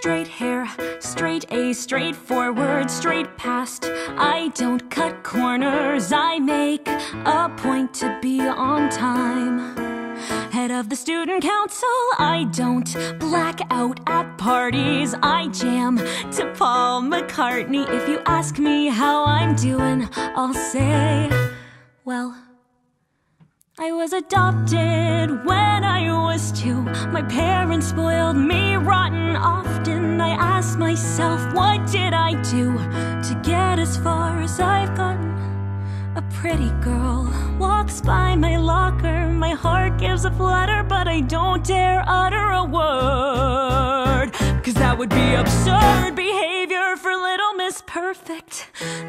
Straight hair, straight A, straightforward, straight past. I don't cut corners, I make a point to be on time. Head of the student council, I don't black out at parties. I jam to Paul McCartney. If you ask me how I'm doing, I'll say, well, I was adopted when I was 2. My parents spoiled me rotten often. I asked myself, what did I do to get as far as I've gotten? A pretty girl walks by my locker. My heart gives a flutter, but I don't dare utter a word, 'cause that would be absurd behavior for little Miss Perfect.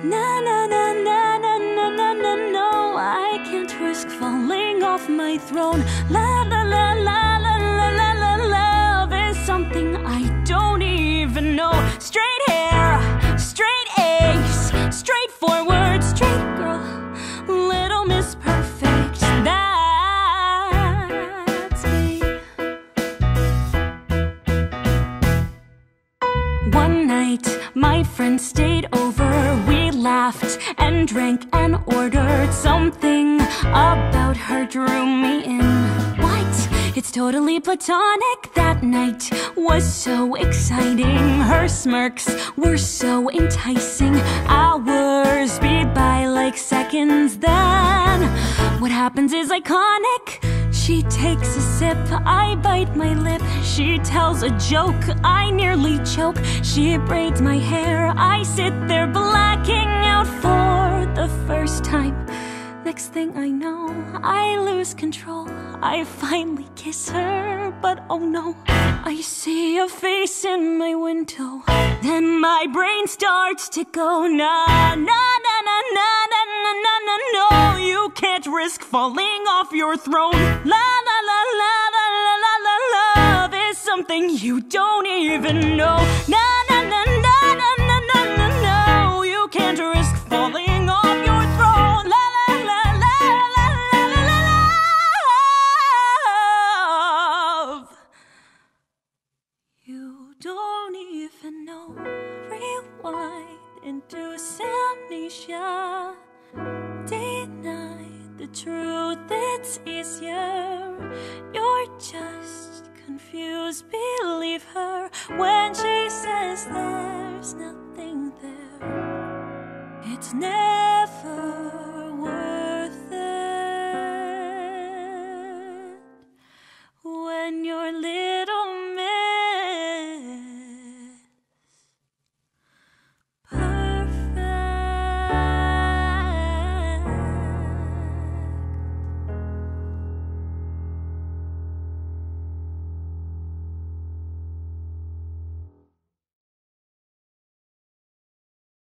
Na na na na na na na na no, I can't risk falling off my throne. La la la la la la la la, love is something I don't even know. Straight hair, straight A's, straightforward, straight girl, little Miss Perfect. That's me. One night, my friend stayed over. We laughed and drank and ordered. Something about her drew me in. What? It's totally platonic. That night was so exciting. Her smirks were so enticing. Hours speed by like seconds. Then what happens is iconic. She takes a sip, I bite my lip. She tells a joke, I nearly choke. She braids my hair, I sit there blacking out for the first time. Next thing I know, I lose control. I finally kiss her, but oh no, I see a face in my window. Then my brain starts to go na na na na na na na na na no, you can't risk falling off your throne. La la la la la la la la, love is something you don't even know. Na na na na na na na na no, you can't risk falling off your throne. La la la la la la la love, you don't even know. Rewind into amnesia. Deny the truth, it's easier. You're just confused, believe her when she says there's nothing there. It's never